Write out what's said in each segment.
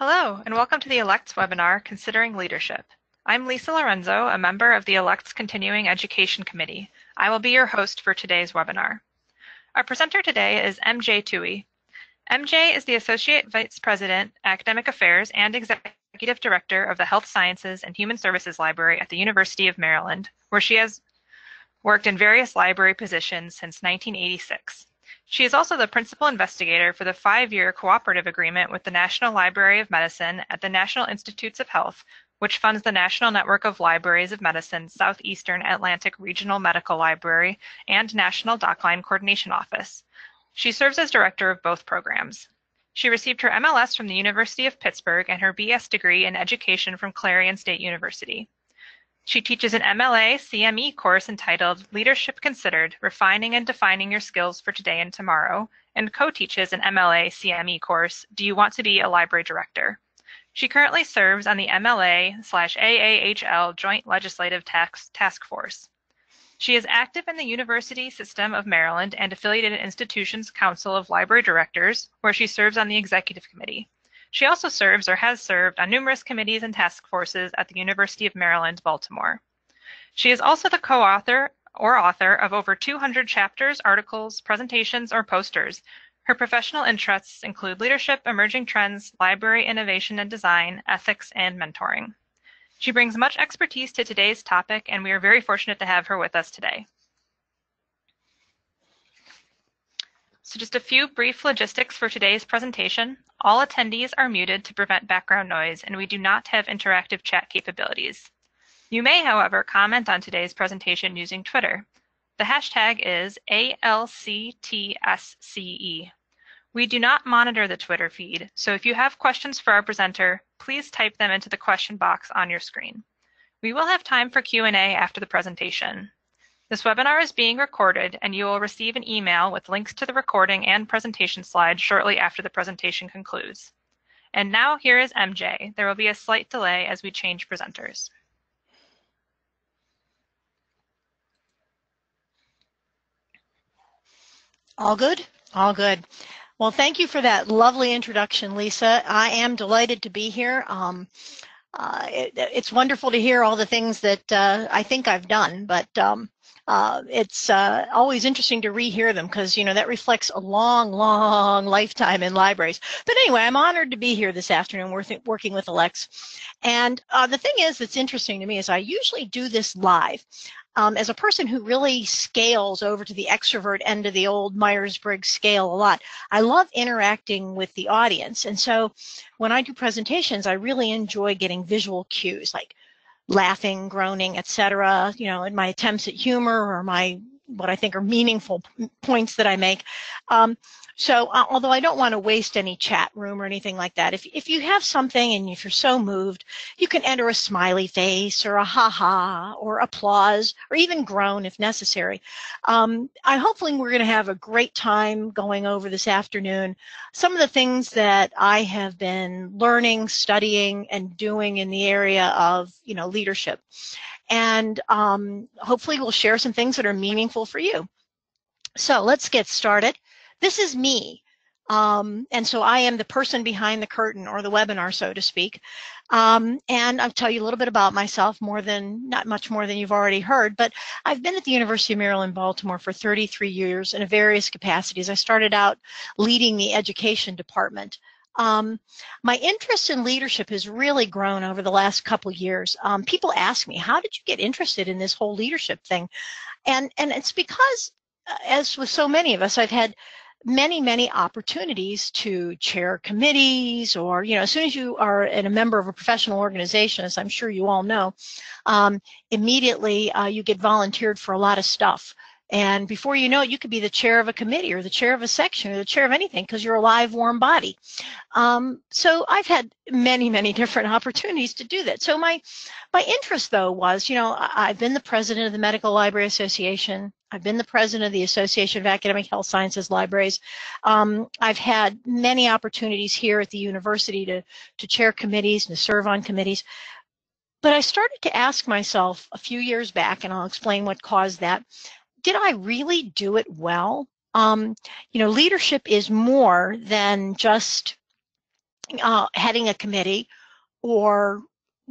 Hello, and welcome to the ALCTS webinar, Considering Leadership. I'm Lisa Lorenzo, a member of the ALCTS Continuing Education Committee. I will be your host for today's webinar. Our presenter today is M.J. Tooey. M.J. is the Associate Vice President, Academic Affairs, and Executive Director of the Health Sciences and Human Services Library at the University of Maryland, where she has worked in various library positions since 1986. She is also the principal investigator for the 5-year cooperative agreement with the National Library of Medicine at the National Institutes of Health, which funds the National Network of Libraries of Medicine Southeastern Atlantic Regional Medical Library and National Docline Coordination Office. She serves as director of both programs. She received her MLS from the University of Pittsburgh and her BS degree in education from Clarion State University. She teaches an MLA CME course entitled Leadership Considered, Refining and Defining Your Skills for Today and Tomorrow, and co-teaches an MLA CME course, Do You Want to Be a Library Director? She currently serves on the MLA/AAHL Joint Legislative Task Force. She is active in the University System of Maryland and Affiliated Institutions Council of Library Directors, where she serves on the Executive Committee. She also serves or has served on numerous committees and task forces at the University of Maryland, Baltimore. She is also the co-author or author of over 200 chapters, articles, presentations, or posters. Her professional interests include leadership, emerging trends, library innovation and design, ethics, and mentoring. She brings much expertise to today's topic, and we are very fortunate to have her with us today. So just a few brief logistics for today's presentation. All attendees are muted to prevent background noise, and we do not have interactive chat capabilities. You may, however, comment on today's presentation using Twitter. The hashtag is ALCTSCE. We do not monitor the Twitter feed, so if you have questions for our presenter, please type them into the question box on your screen. We will have time for Q&A after the presentation. This webinar is being recorded, and you will receive an email with links to the recording and presentation slides shortly after the presentation concludes. And now here is MJ. There will be a slight delay as we change presenters. All good? All good. Well, thank you for that lovely introduction, Lisa. I am delighted to be here. It's wonderful to hear all the things that I think I've done, but it's always interesting to rehear them because, you know, that reflects a long, long lifetime in libraries. But anyway, I'm honored to be here this afternoon working with ALCTS. And the thing is that's interesting to me is I usually do this live. As a person who really scales over to the extrovert end of the old Myers-Briggs scale a lot, I love interacting with the audience. And so when I do presentations, I really enjoy getting visual cues like laughing, groaning, etc., you know, in my attempts at humor or my what I think are meaningful points that I make. So although I don't want to waste any chat room or anything like that, if you have something and if you're so moved, you can enter a smiley face or a ha-ha or applause or even groan if necessary. Hopefully we're going to have a great time going over this afternoon some of the things that I have been learning, studying, and doing in the area of, you know, leadership. And hopefully we'll share some things that are meaningful for you. So let's get started. This is me, and so I am the person behind the curtain or the webinar, so to speak. And I'll tell you a little bit about myself, not much more than you've already heard, but I've been at the University of Maryland, Baltimore for 33 years in various capacities. I started out leading the education department. My interest in leadership has really grown over the last couple years. People ask me, how did you get interested in this whole leadership thing? And it's because, as with so many of us, I've had many opportunities to chair committees or, you know, as soon as you are a member of a professional organization, as I'm sure you all know, immediately you get volunteered for a lot of stuff. And before you know it, you could be the chair of a committee or the chair of a section or the chair of anything because you're a live, warm body. So I've had many different opportunities to do that. So my interest, though, was, you know, I've been the president of the Medical Library Association. I've been the president of the Association of Academic Health Sciences Libraries. I've had many opportunities here at the university to chair committees and to serve on committees. But I started to ask myself a few years back, and I'll explain what caused that, did I really do it well? You know, leadership is more than just heading a committee or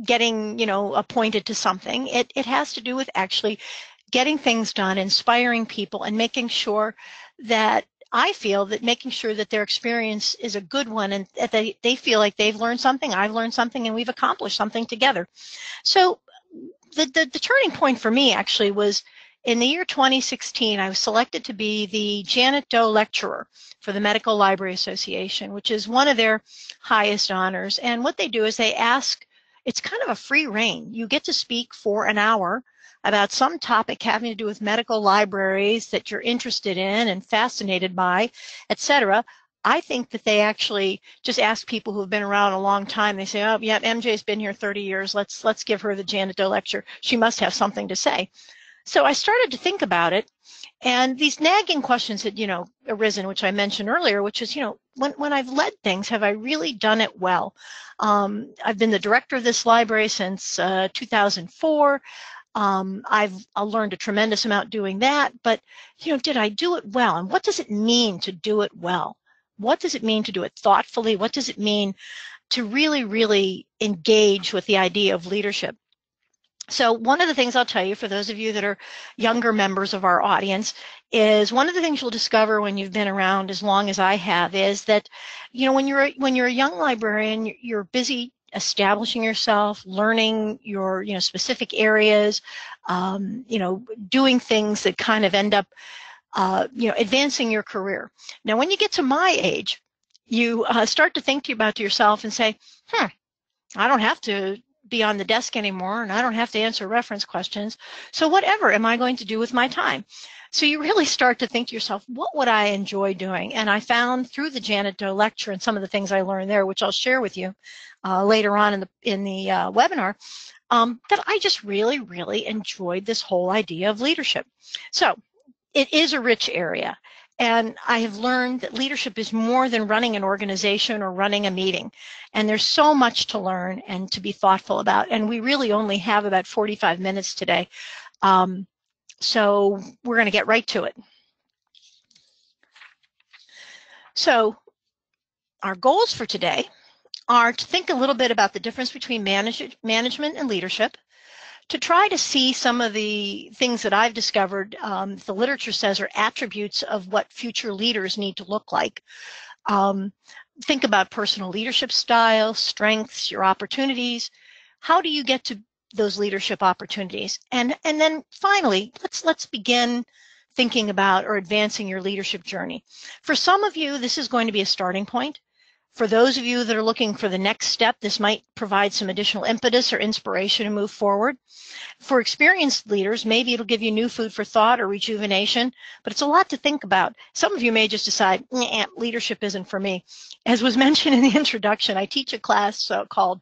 getting, appointed to something. It has to do with actually getting things done, inspiring people, and making sure that I feel that making sure that their experience is a good one and that they feel like they've learned something, I've learned something, and we've accomplished something together. So the turning point for me actually was in the year 2016, I was selected to be the Janet Doe Lecturer for the Medical Library Association, which is one of their highest honors. And what they do is they ask, it's kind of a free reign. You get to speak for an hour about some topic having to do with medical libraries that you're interested in and fascinated by, etc. I think that they actually just ask people who've been around a long time. They say, oh, yeah, MJ's been here 30 years. Let's give her the Janet Doe Lecture. She must have something to say. So I started to think about it, and these nagging questions had, arisen, which I mentioned earlier, which is, when I've led things, have I really done it well? I've been the director of this library since 2004. I learned a tremendous amount doing that, but, did I do it well? And what does it mean to do it well? What does it mean to do it thoughtfully? What does it mean to really, really engage with the idea of leadership? So one of the things I'll tell you, for those of you that are younger members of our audience, is one of the things you'll discover when you've been around as long as I have is that, when you're a young librarian, you're busy establishing yourself, learning your, specific areas, doing things that kind of end up, advancing your career. Now, when you get to my age, you start to think about yourself and say, I don't have to be on the desk anymore, and I don't have to answer reference questions. So whatever am I going to do with my time? So you really start to think to yourself, what would I enjoy doing? And I found through the Janet Doe Lecture and some of the things I learned there, which I'll share with you later on in the webinar, that I just really, really enjoyed this whole idea of leadership. So it is a rich area. And I have learned that leadership is more than running an organization or running a meeting. And there's so much to learn and to be thoughtful about. And we really only have about 45 minutes today. So we're going to get right to it. So our goals for today are to think a little bit about the difference between management and leadership, to try to see some of the things that I've discovered the literature says are attributes of what future leaders need to look like. Think about personal leadership style, strengths, your opportunities. How do you get to those leadership opportunities? And then finally, let's begin thinking about or advancing your leadership journey. For some of you, this is going to be a starting point. For those of you that are looking for the next step, this might provide some additional impetus or inspiration to move forward. For experienced leaders, maybe it'll give you new food for thought or rejuvenation, but it's a lot to think about. Some of you may just decide, leadership isn't for me. As was mentioned in the introduction, I teach a class called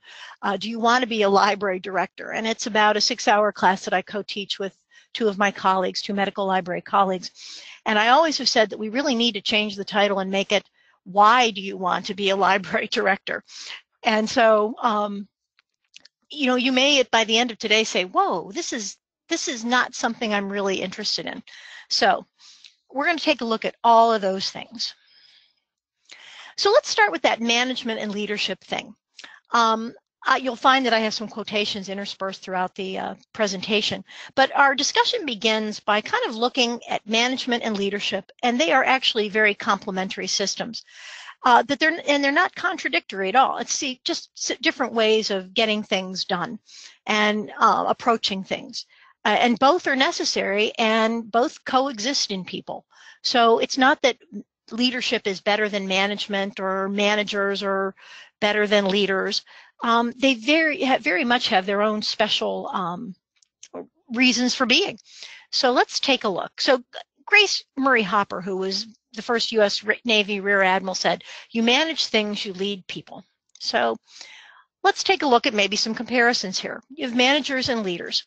Do You Want to Be a Library Director? And it's about a 6-hour class that I co-teach with two of my colleagues, two medical library colleagues. And I always have said that we really need to change the title and make it, why do you want to be a library director? And so, you may by the end of today say, whoa, this is not something I'm really interested in. So we're going to take a look at all of those things. So let's start with that management and leadership thing. You'll find that I have some quotations interspersed throughout the presentation, but our discussion begins by kind of looking at management and leadership, and they are actually very complementary systems. They're not contradictory at all. It's just different ways of getting things done and approaching things, and both are necessary and both coexist in people. So it's not that leadership is better than management or managers or better than leaders. They very much have their own special reasons for being. So let's take a look. So Grace Murray Hopper, who was the first U.S. Navy Rear Admiral, said, "You manage things, you lead people." So let's take a look at maybe some comparisons here. You have managers and leaders.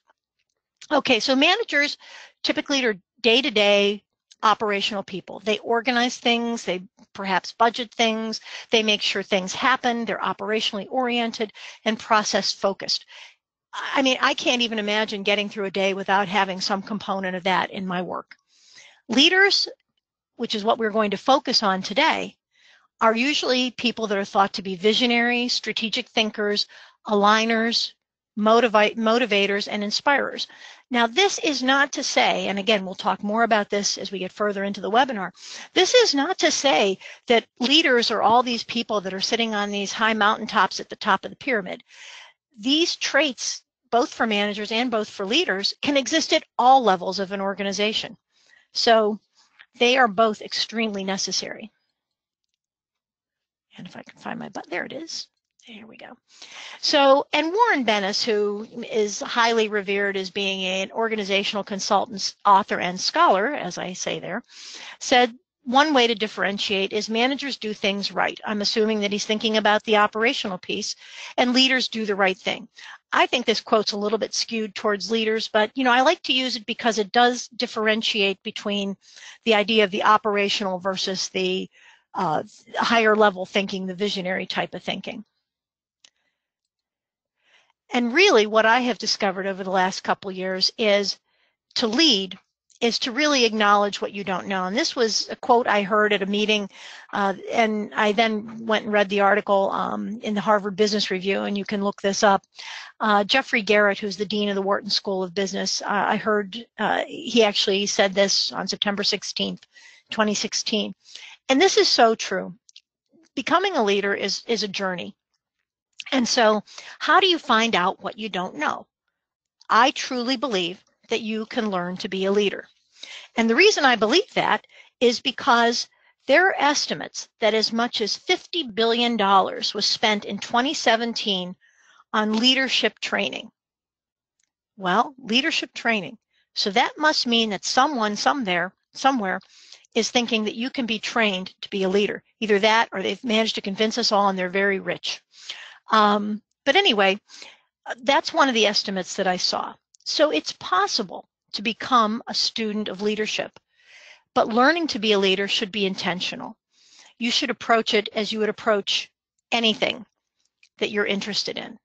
Okay, so managers typically are day-to-day operational people. They organize things, they perhaps budget things, they make sure things happen, they're operationally oriented and process focused. I mean, I can't even imagine getting through a day without having some component of that in my work. Leaders, which is what we're going to focus on today, are usually people that are thought to be visionary, strategic thinkers, aligners, motivators, and inspirers. Now, this is not to say, and again, we'll talk more about this as we get further into the webinar, this is not to say that leaders are all these people that are sitting on these high mountaintops at the top of the pyramid. These traits, both for managers and both for leaders, can exist at all levels of an organization. So they are both extremely necessary. And if I can find my button, there it is. Here we go. So, and Warren Bennis, who is highly revered as being an organizational consultant, author, and scholar, as I say there, said one way to differentiate is managers do things right. I'm assuming that he's thinking about the operational piece, and leaders do the right thing. I think this quote's a little bit skewed towards leaders, but you know, I like to use it because it does differentiate between the idea of the operational versus the higher level thinking, the visionary type of thinking. And really what I have discovered over the last couple years is to lead is to really acknowledge what you don't know. And this was a quote I heard at a meeting, and I then went and read the article in the Harvard Business Review, and you can look this up. Jeffrey Garrett, who's the dean of the Wharton School of Business, I heard he actually said this on September 16th, 2016. And this is so true. Becoming a leader is a journey. And so how do you find out what you don't know? I truly believe that you can learn to be a leader. And the reason I believe that is because there are estimates that as much as $50 billion was spent in 2017 on leadership training. Well, leadership training. So that must mean that someone somewhere is thinking that you can be trained to be a leader. Either that or they've managed to convince us all and they're very rich. But anyway, that's one of the estimates that I saw. So it's possible to become a student of leadership, but learning to be a leader should be intentional. You should approach it as you would approach anything that you're interested in,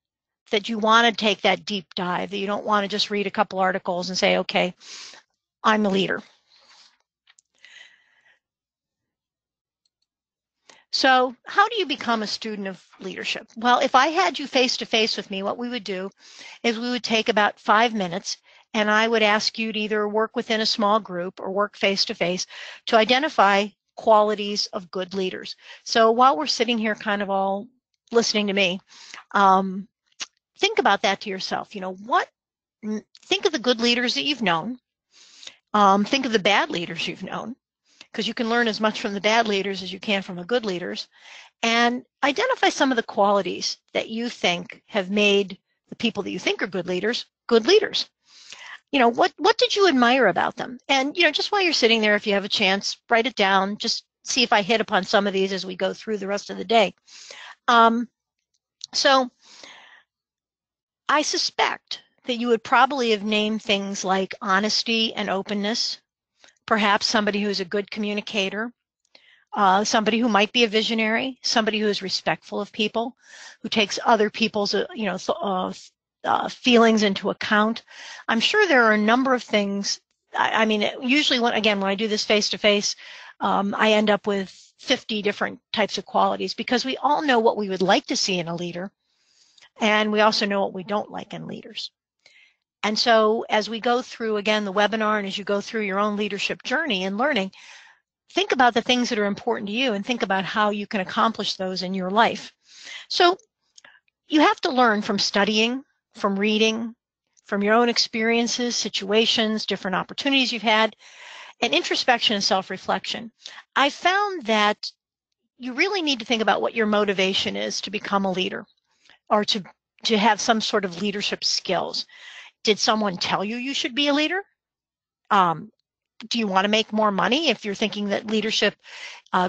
that you want to take that deep dive, that you don't want to just read a couple articles and say, okay, I'm a leader. So how do you become a student of leadership? Well, if I had you face to face with me, what we would do is we would take about 5 minutes and I would ask you to either work within a small group or work face to face to identify qualities of good leaders. So while we're sitting here kind of all listening to me, think about that to yourself. You know, think of the good leaders that you've known. Think of the bad leaders you've known, because you can learn as much from the bad leaders as you can from the good leaders, and identify some of the qualities that you think have made the people that you think are good leaders. You know, what did you admire about them? And, you know, just while you're sitting there, if you have a chance, write it down, just see if I hit upon some of these as we go through the rest of the day. So I suspect that you would probably have named things like honesty and openness, perhaps somebody who's a good communicator, somebody who might be a visionary, somebody who is respectful of people, who takes other people's feelings into account. I'm sure there are a number of things. I mean, usually when I do this face-to-face, I end up with 50 different types of qualities, because we all know what we would like to see in a leader, and we also know what we don't like in leaders. And so as we go through, again, the webinar, and as you go through your own leadership journey and learning, think about the things that are important to you and think about how you can accomplish those in your life. So you have to learn from studying, from reading, from your own experiences, situations, different opportunities you've had, and introspection and self-reflection. I found that you really need to think about what your motivation is to become a leader or to have some sort of leadership skills. Did someone tell you you should be a leader? Do you want to make more money if you're thinking that leadership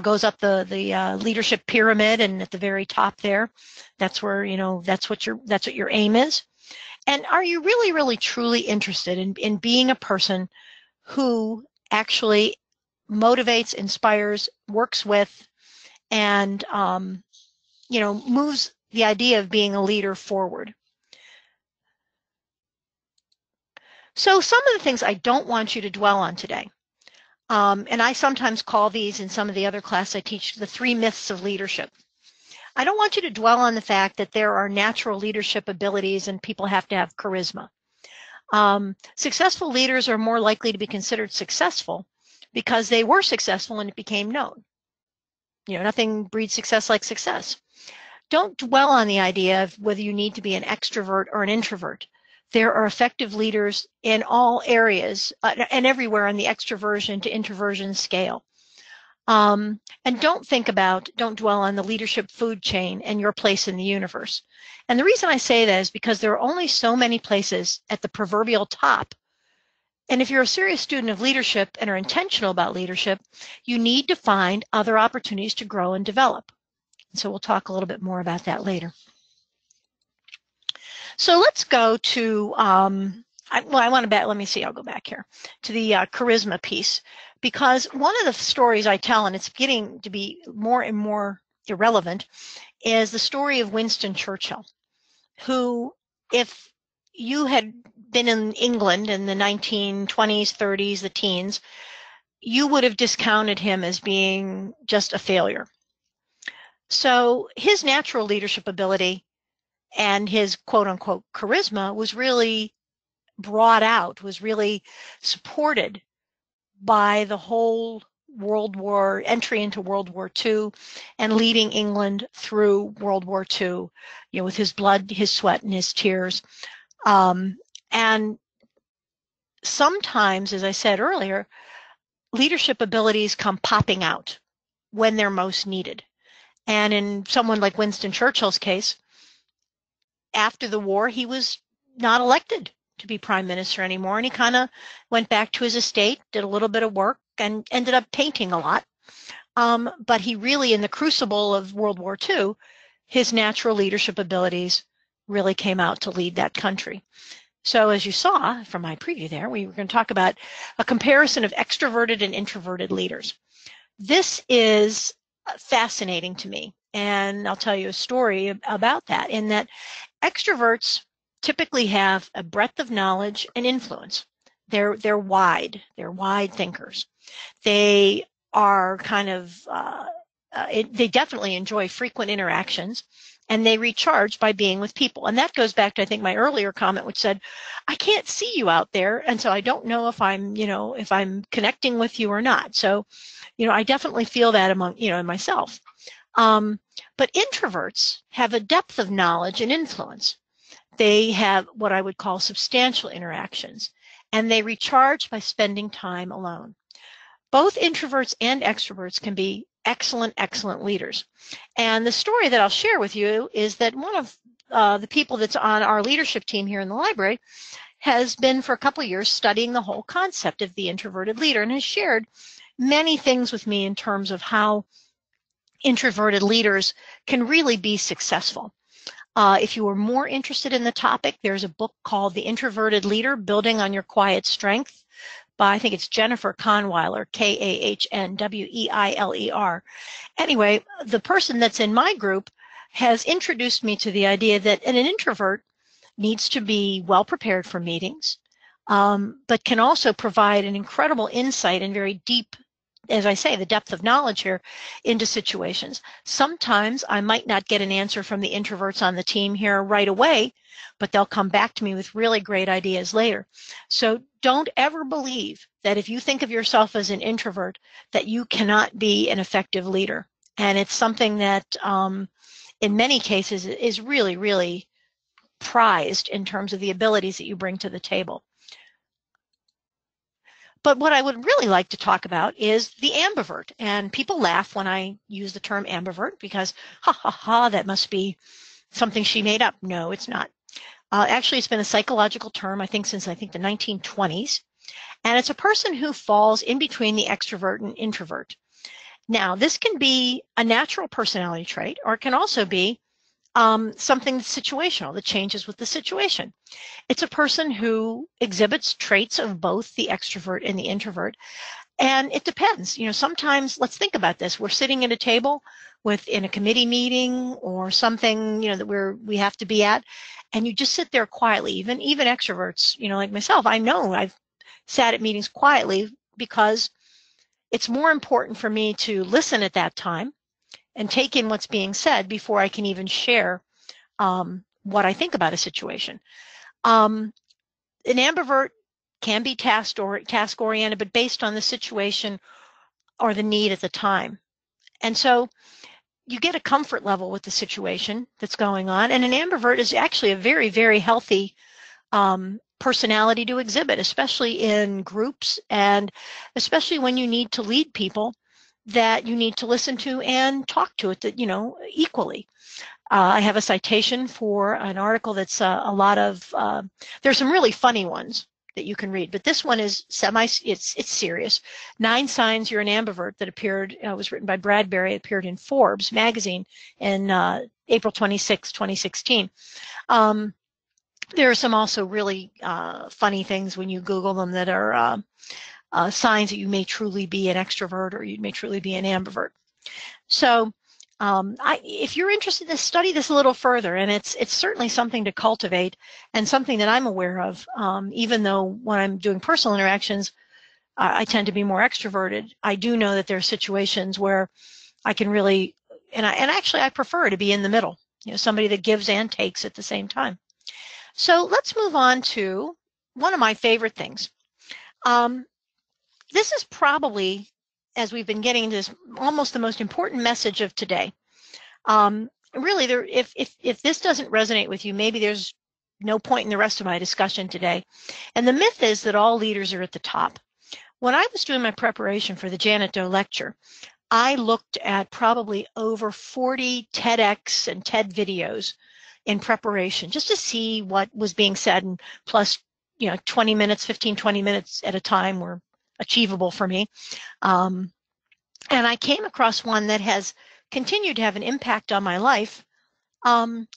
goes up the leadership pyramid and at the very top there? That's where, you know, that's what your aim is. And are you really, really, truly interested in being a person who actually motivates, inspires, works with, and, you know, moves the idea of being a leader forward? So some of the things I don't want you to dwell on today. And I sometimes call these, in some of the other classes I teach, the three myths of leadership. I don't want you to dwell on the fact that there are natural leadership abilities and people have to have charisma. Successful leaders are more likely to be considered successful because they were successful and it became known. You know, nothing breeds success like success. Don't dwell on the idea of whether you need to be an extrovert or an introvert. There are effective leaders in all areas and everywhere on the extroversion to introversion scale. And don't dwell on the leadership food chain and your place in the universe. And the reason I say that is because there are only so many places at the proverbial top. And if you're a serious student of leadership and are intentional about leadership, you need to find other opportunities to grow and develop. So we'll talk a little bit more about that later. So let's go to, I'll go back here to the charisma piece, because one of the stories I tell, and it's getting to be more and more irrelevant, is the story of Winston Churchill, who, if you had been in England in the 1920s, 30s, the teens, you would have discounted him as being just a failure. So his natural leadership ability and his quote-unquote charisma was really brought out, was really supported by the whole entry into World War II and leading England through World War II, you know, with his blood, his sweat, and his tears. And sometimes, as I said earlier, leadership abilities come popping out when they're most needed. And in someone like Winston Churchill's case, after the war, he was not elected to be prime minister anymore, and he kind of went back to his estate, did a little bit of work, and ended up painting a lot. But he really, in the crucible of World War II, his natural leadership abilities really came out to lead that country. So as you saw from my preview there, we were going to talk about a comparison of extroverted and introverted leaders. This is fascinating to me, and I'll tell you a story about that, in that extroverts typically have a breadth of knowledge and influence. They're wide thinkers. They are kind of, they definitely enjoy frequent interactions, and they recharge by being with people. And that goes back to, I think, my earlier comment, which said, I can't see you out there, and so I don't know if I'm, you know, if I'm connecting with you or not. So, you know, I definitely feel that among, you know, in myself. But introverts have a depth of knowledge and influence. They have what I would call substantial interactions, and they recharge by spending time alone. Both introverts and extroverts can be excellent leaders. And the story that I'll share with you is that one of the people that's on our leadership team here in the library has been for a couple of years studying the whole concept of the introverted leader, and has shared many things with me in terms of how introverted leaders can really be successful. If you are more interested in the topic, there's a book called The Introverted Leader, Building on Your Quiet Strength by, I think it's Jennifer Kahnweiler, K-A-H-N-W-E-I-L-E-R. Anyway, the person that's in my group has introduced me to the idea that an introvert needs to be well prepared for meetings, but can also provide an incredible insight and very deep, as I say, the depth of knowledge here into situations. Sometimes I might not get an answer from the introverts on the team here right away, but they'll come back to me with really great ideas later. So don't ever believe that if you think of yourself as an introvert, that you cannot be an effective leader. And it's something that in many cases is really, really prized in terms of the abilities that you bring to the table. But what I would really like to talk about is the ambivert. And people laugh when I use the term ambivert because, ha, ha, ha, that must be something she made up. No, it's not. Actually, it's been a psychological term, I think, since the 1920s. And it's a person who falls in between the extrovert and introvert. Now, this can be a natural personality trait, or it can also be something that's situational, that changes with the situation. It's a person who exhibits traits of both the extrovert and the introvert, and it depends. You know, sometimes, let's think about this. We're sitting at a table in a committee meeting or something, you know, that we have to be at, and you just sit there quietly. Even extroverts, you know, like myself, I know I've sat at meetings quietly because it's more important for me to listen at that time and take in what's being said before I can even share what I think about a situation. An ambivert can be task-oriented, but based on the situation or the need at the time. And so you get a comfort level with the situation that's going on. And an ambivert is actually a very, very healthy personality to exhibit, especially in groups and especially when you need to lead people that you need to listen to and talk to it, you know, equally. I have a citation for an article that's a lot of, there's some really funny ones that you can read, but this one is it's serious. 9 Signs You're an Ambivert that appeared, was written by Bradberry, it appeared in Forbes magazine in April 26, 2016. There are some also really funny things when you Google them that are signs that you may truly be an extrovert or you may truly be an ambivert. So if you're interested in this, study this a little further, and it's certainly something to cultivate and something that I'm aware of, even though when I'm doing personal interactions, I tend to be more extroverted. I do know that there are situations where I can really, and actually I prefer to be in the middle, you know, somebody that gives and takes at the same time. So let's move on to one of my favorite things. This is probably, as we've been getting into this, almost the most important message of today. Really, if this doesn't resonate with you, maybe there's no point in the rest of my discussion today. And the myth is that all leaders are at the top. When I was doing my preparation for the Janet Doe lecture, I looked at probably over 40 TEDx and TED videos in preparation just to see what was being said, and plus, you know, 20 minutes, 15, 20 minutes at a time were achievable for me. And I came across one that has continued to have an impact on my life,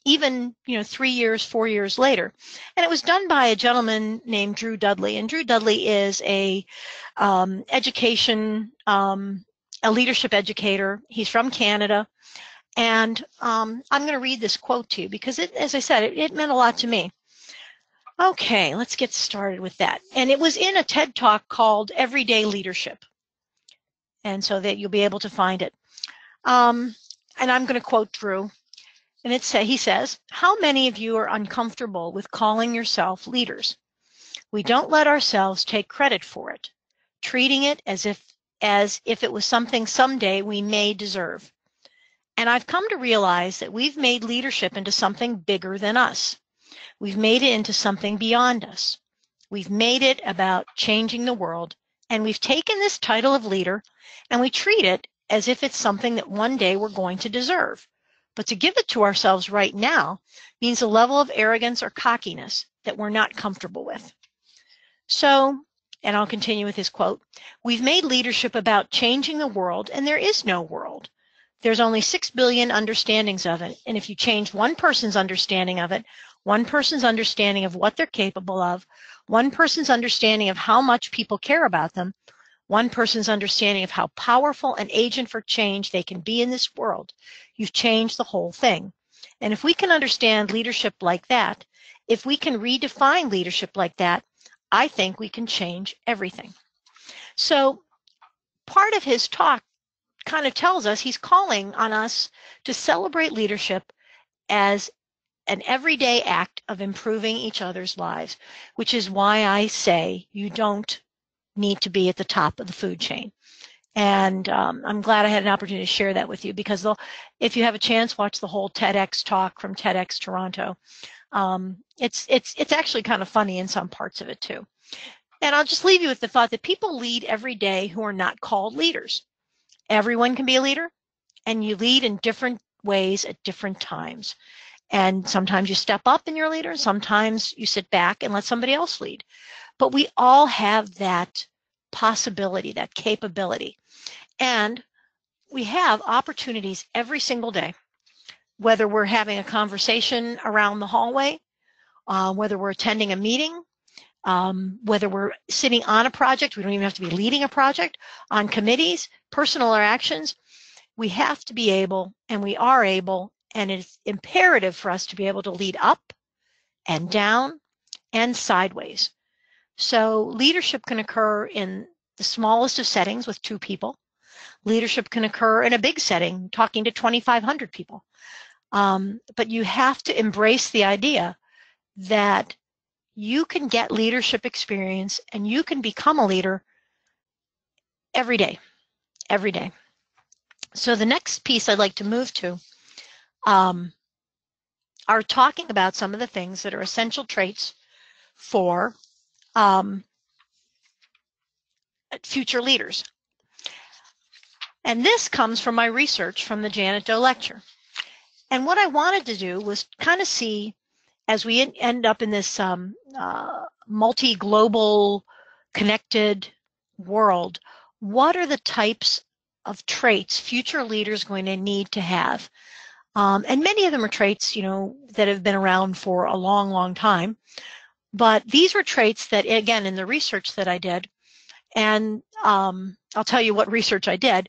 even, you know, 3 years, 4 years later. And it was done by a gentleman named Drew Dudley. And Drew Dudley is a a leadership educator. He's from Canada. And I'm going to read this quote to you because, as I said, it meant a lot to me. Okay, let's get started with that. And it was in a TED Talk called Everyday Leadership. And so that you'll be able to find it. And I'm going to quote Drew. And he says, "How many of you are uncomfortable with calling yourself leaders? We don't let ourselves take credit for it, treating it as if it was something someday we may deserve. And I've come to realize that we've made leadership into something bigger than us. We've made it into something beyond us. We've made it about changing the world, and we've taken this title of leader, and we treat it as if it's something that one day we're going to deserve. But to give it to ourselves right now means a level of arrogance or cockiness that we're not comfortable with." So, and I'll continue with his quote, "We've made leadership about changing the world, and there is no world. There's only 6 billion understandings of it, and if you change one person's understanding of it, one person's understanding of what they're capable of, one person's understanding of how much people care about them, one person's understanding of how powerful an agent for change they can be in this world, you've changed the whole thing. And if we can understand leadership like that, if we can redefine leadership like that, I think we can change everything." So part of his talk kind of tells us he's calling on us to celebrate leadership as an everyday act of improving each other's lives, which is why I say you don't need to be at the top of the food chain. And I'm glad I had an opportunity to share that with you, because if you have a chance, watch the whole TEDx talk from TEDx Toronto. It's actually kind of funny in some parts of it too. And I'll just leave you with the thought that people lead every day who are not called leaders. Everyone can be a leader, and you lead in different ways at different times. And sometimes you step up in your leader, and sometimes you sit back and let somebody else lead. But we all have that possibility, that capability. And we have opportunities every single day, whether we're having a conversation around the hallway, whether we're attending a meeting, whether we're sitting on a project, we don't even have to be leading a project, on committees, personal interactions. We have to be able, and we are able, and it's imperative for us to be able to lead up and down and sideways. So leadership can occur in the smallest of settings with 2 people. Leadership can occur in a big setting, talking to 2,500 people. But you have to embrace the idea that you can get leadership experience and you can become a leader every day, every day. So the next piece I'd like to move to are talking about some of the things that are essential traits for future leaders. And this comes from my research from the Janet Doe lecture. And what I wanted to do was kind of see, as we end up in this multi-global, connected world, what are the types of traits future leaders going to need to have? And many of them are traits, you know, that have been around for a long, long time. But these were traits that, again, in the research that I did, and I'll tell you what research I did,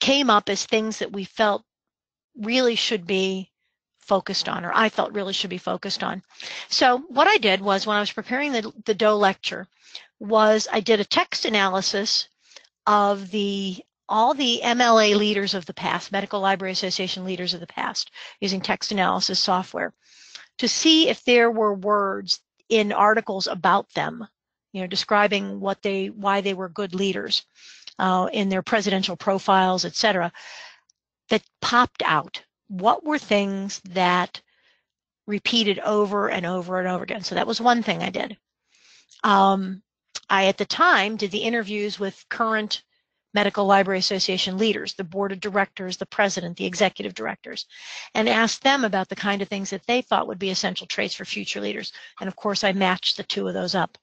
came up as things that we felt really should be focused on, or I felt really should be focused on. So what I did was, when I was preparing the Doe lecture, was I did a text analysis of all the MLA leaders of the past, Medical Library Association leaders of the past, using text analysis software, to see if there were words in articles about them, you know, describing what they, why they were good leaders in their presidential profiles, etc., that popped out. What were things that repeated over and over and over again? So that was one thing I did. I, at the time, did the interviews with current Medical Library Association leaders, the board of directors, the president, the executive directors, and asked them about the kind of things that they thought would be essential traits for future leaders. And of course, I matched the 2 of those up.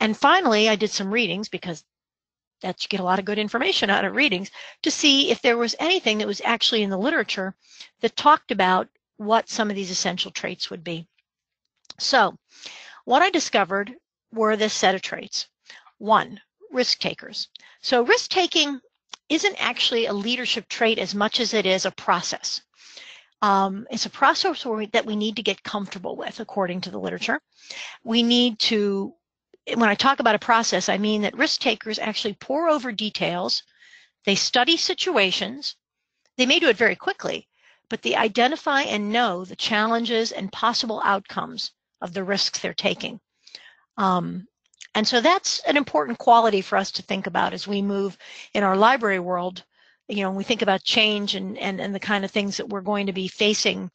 And finally, I did some readings, because that you get a lot of good information out of readings, to see if there was anything that was actually in the literature that talked about what some of these essential traits would be. So what I discovered were this set of traits. 1, risk takers. So risk taking isn't actually a leadership trait as much as it is a process. It's a process that we need to get comfortable with, according to the literature. We need to, when I talk about a process, I mean that risk takers actually pore over details, they study situations, they may do it very quickly, but they identify and know the challenges and possible outcomes of the risks they're taking. And so that's an important quality for us to think about as we move in our library world, you know, when we think about change and the kind of things that we're going to be facing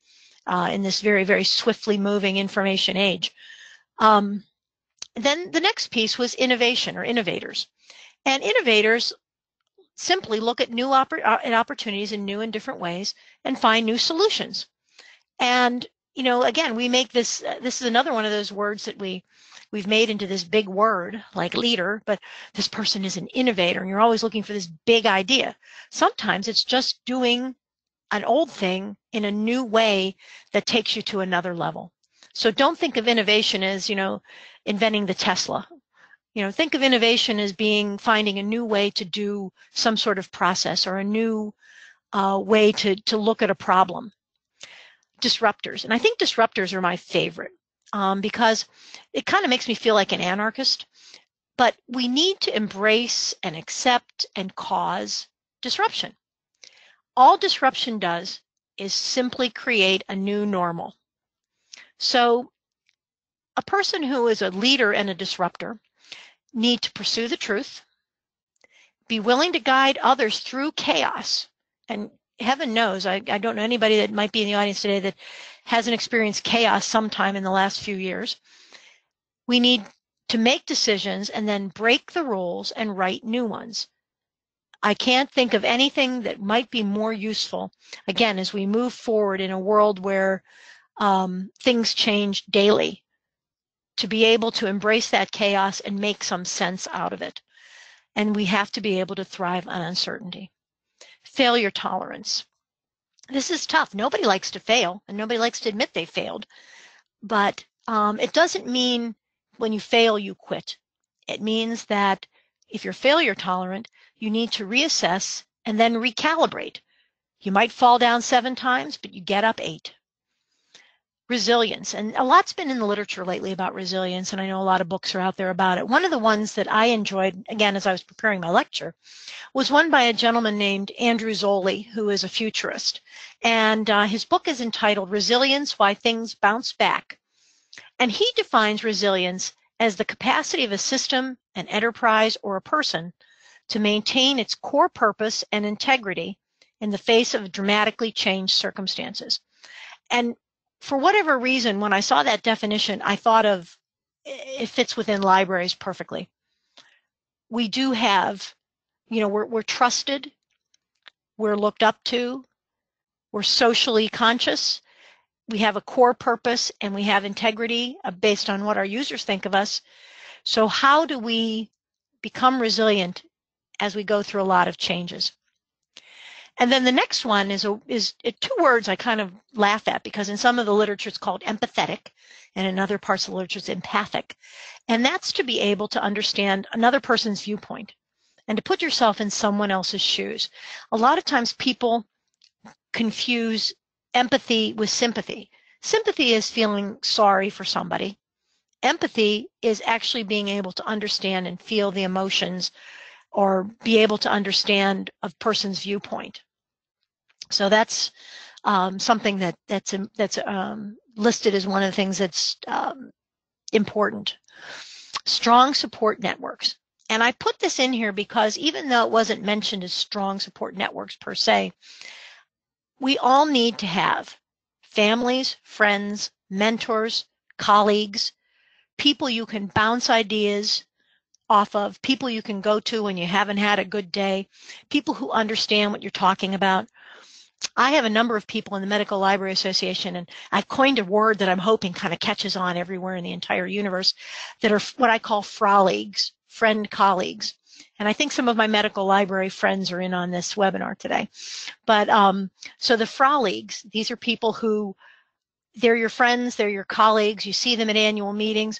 in this very, very swiftly moving information age. Then the next piece was innovation, or innovators. And innovators simply look at new opportunities in new and different ways and find new solutions. And, you know, again, we make this, this is another one of those words that we've made into this big word, like leader, but this person is an innovator, and you're always looking for this big idea. Sometimes it's just doing an old thing in a new way that takes you to another level. So don't think of innovation as, you know, inventing the Tesla. You know, think of innovation as being finding a new way to do some sort of process, or a new way to look at a problem. Disruptors. And I think disruptors are my favorite because it kind of makes me feel like an anarchist. But we need to embrace and accept and cause disruption. All disruption does is simply create a new normal. So a person who is a leader and a disruptor need to pursue the truth, be willing to guide others through chaos. And heaven knows, I don't know anybody that might be in the audience today that hasn't experienced chaos sometime in the last few years. We need to make decisions and then break the rules and write new ones. I can't think of anything that might be more useful, again, as we move forward in a world where things change daily, to be able to embrace that chaos and make some sense out of it. And we have to be able to thrive on uncertainty. Failure tolerance. This is tough. Nobody likes to fail, and nobody likes to admit they failed. But it doesn't mean when you fail, you quit. It means that if you're failure tolerant, you need to reassess and then recalibrate. You might fall down 7 times, but you get up 8. resilience. And a lot's been in the literature lately about resilience, and I know a lot of books are out there about it. One of the ones that I enjoyed, again, as I was preparing my lecture, was one by a gentleman named Andrew Zoli, who is a futurist. And his book is entitled Resilience, Why Things Bounce Back. And he defines resilience as the capacity of a system, an enterprise, or a person to maintain its core purpose and integrity in the face of dramatically changed circumstances. And for whatever reason, when I saw that definition, I thought of it fits within libraries perfectly. We do have, you know, we're trusted, we're looked up to, we're socially conscious, we have a core purpose, and we have integrity based on what our users think of us. So how do we become resilient as we go through a lot of changes? And then the next one is two words I kind of laugh at, because in some of the literature it's called empathetic, and in other parts of the literature it's empathic. And that's to be able to understand another person's viewpoint and to put yourself in someone else's shoes. A lot of times people confuse empathy with sympathy. Sympathy is feeling sorry for somebody. Empathy is actually being able to understand and feel the emotions or be able to understand a person's viewpoint. So that's something that's listed as one of the things that's important. Strong support networks. And I put this in here because even though it wasn't mentioned as strong support networks per se, we all need to have families, friends, mentors, colleagues, people you can bounce ideas off of, people you can go to when you haven't had a good day, people who understand what you're talking about. I have a number of people in the Medical Library Association, and I've coined a word that I'm hoping kind of catches on everywhere in the entire universe, that are what I call froligs, friend colleagues. And I think some of my medical library friends are in on this webinar today. But so the froligs, these are people who, they're your friends, they're your colleagues, you see them at annual meetings.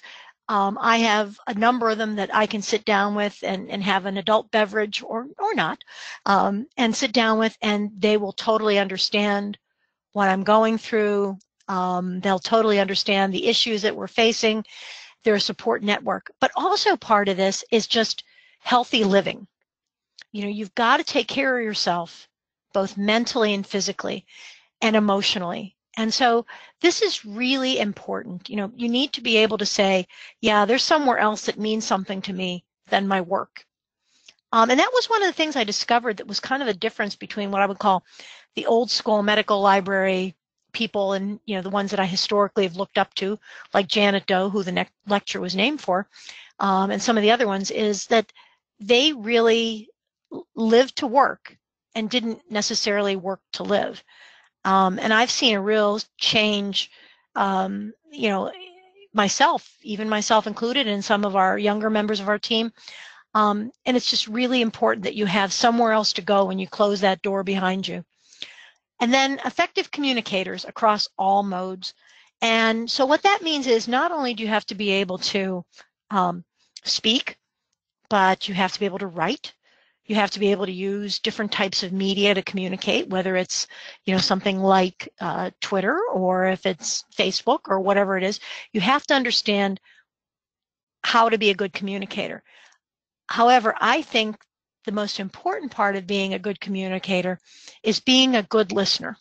I have a number of them that I can sit down with and have an adult beverage or not, and sit down with, and they will totally understand what I'm going through. They'll totally understand the issues that we're facing. They're a support network. But also part of this is just healthy living. You know, you've got to take care of yourself, both mentally and physically and emotionally. And so this is really important. You know, you need to be able to say, yeah, there's somewhere else that means something to me than my work. And that was one of the things I discovered that was kind of a difference between what I would call the old school medical library people and, you know, the ones that I historically have looked up to, like Janet Doe, who the next lecture was named for, and some of the other ones, is that they really lived to work and didn't necessarily work to live. And I've seen a real change, you know, myself, even myself included, and some of our younger members of our team. And it's just really important that you have somewhere else to go when you close that door behind you. And then effective communicators across all modes. And so what that means is not only do you have to be able to speak, but you have to be able to write. You have to be able to use different types of media to communicate, whether it's, you know, something like Twitter, or if it's Facebook or whatever it is. You have to understand how to be a good communicator. However, I think the most important part of being a good communicator is being a good listener.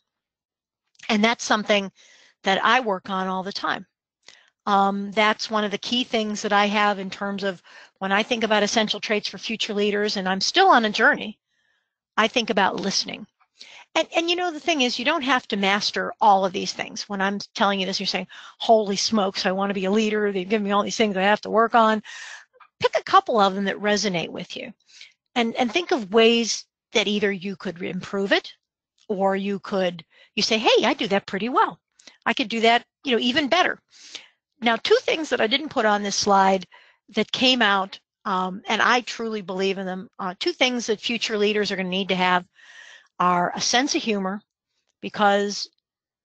And that's something that I work on all the time. That's one of the key things that I have in terms of when I think about essential traits for future leaders, and I'm still on a journey, I think about listening. And you know, the thing is, you don't have to master all of these things. When I'm telling you this, you're saying, holy smokes, I want to be a leader. They've given me all these things I have to work on. Pick a couple of them that resonate with you, and think of ways that either you could improve it, or you say, hey, I do that pretty well. I could do that, you know, even better. Now, two things that I didn't put on this slide that came out, and I truly believe in them, two things that future leaders are going to need to have are a sense of humor, because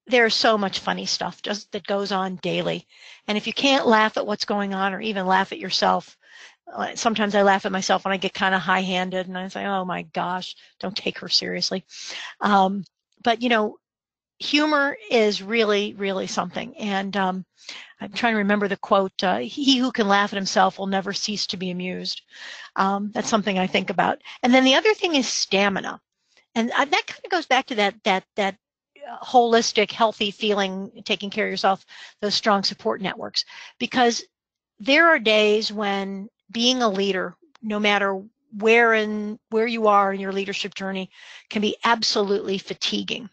there's so much funny stuff just that goes on daily. And if you can't laugh at what's going on, or even laugh at yourself, sometimes I laugh at myself when I get kind of high-handed and I say, oh my gosh, don't take her seriously. But, you know, humor is really, really something. And I'm trying to remember the quote, he who can laugh at himself will never cease to be amused. That's something I think about. And then the other thing is stamina. And that kind of goes back to that holistic, healthy feeling, taking care of yourself, those strong support networks. Because there are days when being a leader, no matter where you are in your leadership journey, can be absolutely fatiguing.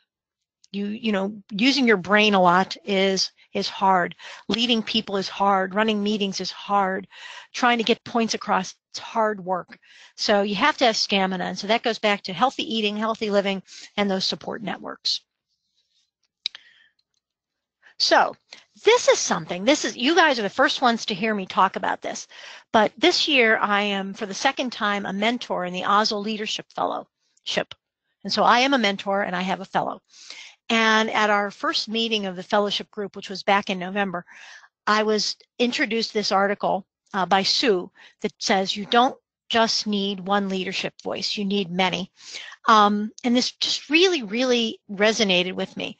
You know, using your brain a lot is hard. Leading people is hard. Running meetings is hard. Trying to get points across, it's hard work. So you have to have stamina. And so that goes back to healthy eating, healthy living, and those support networks. So this is something, you guys are the first ones to hear me talk about this. But this year I am, for the second time, a mentor in the OSL Leadership Fellowship. And so I am a mentor and I have a fellow. And at our first meeting of the fellowship group, which was back in November, I was introduced to this article by Sue that says you don't just need one leadership voice, you need many. And this just really, really resonated with me